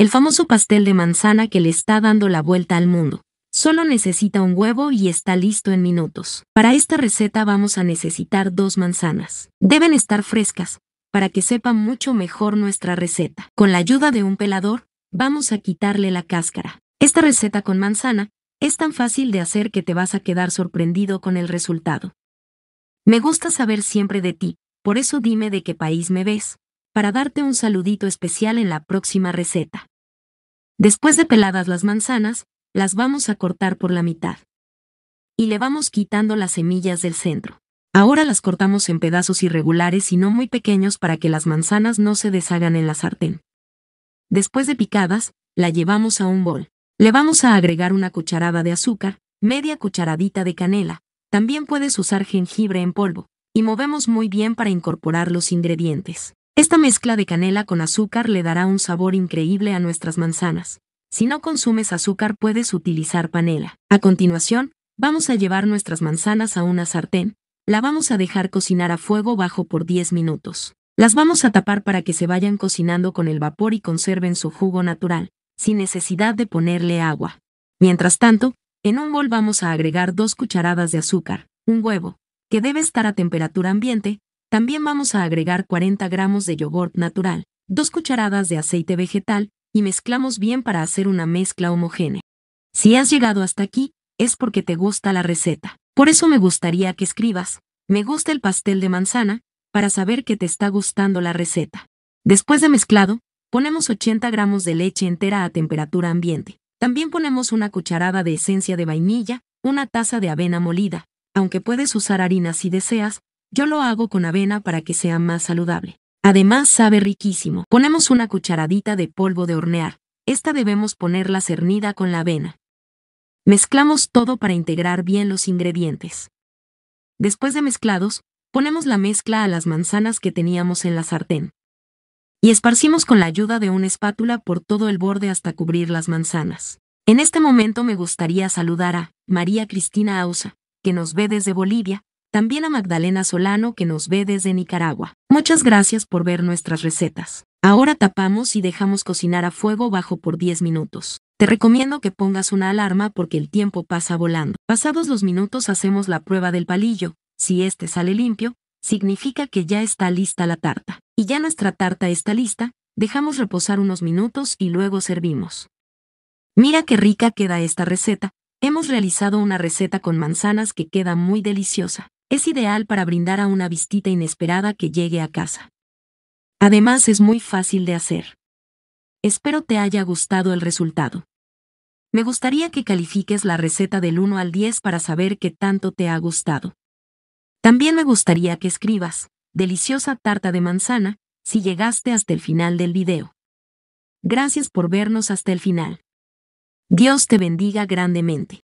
el famoso pastel de manzana que le está dando la vuelta al mundo. Solo necesita un huevo y está listo en minutos. Para esta receta vamos a necesitar 2 manzanas. Deben estar frescas, para que sepa mucho mejor nuestra receta. Con la ayuda de un pelador, vamos a quitarle la cáscara. Esta receta con manzana es tan fácil de hacer que te vas a quedar sorprendido con el resultado. Me gusta saber siempre de ti, por eso dime de qué país me ves, para darte un saludito especial en la próxima receta. Después de peladas las manzanas, las vamos a cortar por la mitad. Y le vamos quitando las semillas del centro. Ahora las cortamos en pedazos irregulares y no muy pequeños para que las manzanas no se deshagan en la sartén. Después de picadas, la llevamos a un bol. Le vamos a agregar una cucharada de azúcar, media cucharadita de canela, también puedes usar jengibre en polvo, y movemos muy bien para incorporar los ingredientes. Esta mezcla de canela con azúcar le dará un sabor increíble a nuestras manzanas. Si no consumes azúcar puedes utilizar panela. A continuación, vamos a llevar nuestras manzanas a una sartén. La vamos a dejar cocinar a fuego bajo por 10 minutos. Las vamos a tapar para que se vayan cocinando con el vapor y conserven su jugo natural, sin necesidad de ponerle agua. Mientras tanto, en un bol vamos a agregar 2 cucharadas de azúcar, un huevo, que debe estar a temperatura ambiente. También vamos a agregar 40 gramos de yogurt natural, 2 cucharadas de aceite vegetal, y mezclamos bien para hacer una mezcla homogénea. Si has llegado hasta aquí, es porque te gusta la receta. Por eso me gustaría que escribas, me gusta el pastel de manzana, para saber que te está gustando la receta. Después de mezclado, ponemos 80 gramos de leche entera a temperatura ambiente. También ponemos 1 cucharada de esencia de vainilla, 1 taza de avena molida, aunque puedes usar harina si deseas, yo lo hago con avena para que sea más saludable. Además sabe riquísimo. Ponemos 1 cucharadita de polvo de hornear. Esta debemos ponerla cernida con la avena. Mezclamos todo para integrar bien los ingredientes. Después de mezclados, ponemos la mezcla a las manzanas que teníamos en la sartén. Y esparcimos con la ayuda de una espátula por todo el borde hasta cubrir las manzanas. En este momento me gustaría saludar a María Cristina Auza, que nos ve desde Bolivia, también a Magdalena Solano, que nos ve desde Nicaragua. Muchas gracias por ver nuestras recetas. Ahora tapamos y dejamos cocinar a fuego bajo por 10 minutos. Te recomiendo que pongas una alarma porque el tiempo pasa volando. Pasados los minutos hacemos la prueba del palillo. Si este sale limpio, significa que ya está lista la tarta. Y ya nuestra tarta está lista, dejamos reposar unos minutos y luego servimos. Mira qué rica queda esta receta. Hemos realizado una receta con manzanas que queda muy deliciosa. Es ideal para brindar a una visita inesperada que llegue a casa. Además es muy fácil de hacer. Espero te haya gustado el resultado. Me gustaría que califiques la receta del 1 al 10 para saber qué tanto te ha gustado. También me gustaría que escribas, deliciosa tarta de manzana, si llegaste hasta el final del video. Gracias por vernos hasta el final. Dios te bendiga grandemente.